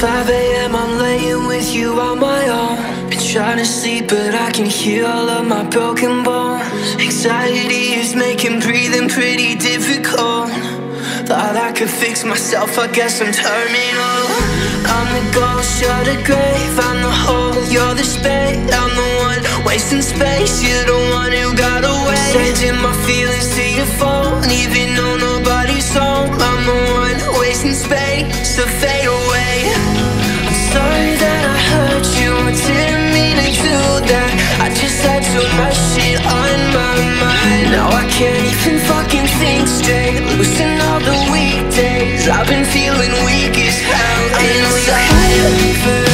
5 AM, I'm laying with you on my own. Been trying to sleep, but I can hear all of my broken bones. Anxiety is making breathing pretty difficult. Thought I could fix myself, I guess I'm terminal. I'm the ghost, you're the grave. I'm the hole, you're the space. I'm the one wasting space, you're the one who got away. Sending my feelings to your phone, even though nobody's home. I'm the one wasting space to fade away. I'm sorry that I hurt you, I didn't mean to do that. I just had so much shit on my mind. Now I can't even fucking think straight. Losing all the weekdays, I've been feeling weak as hell. I know you're higher.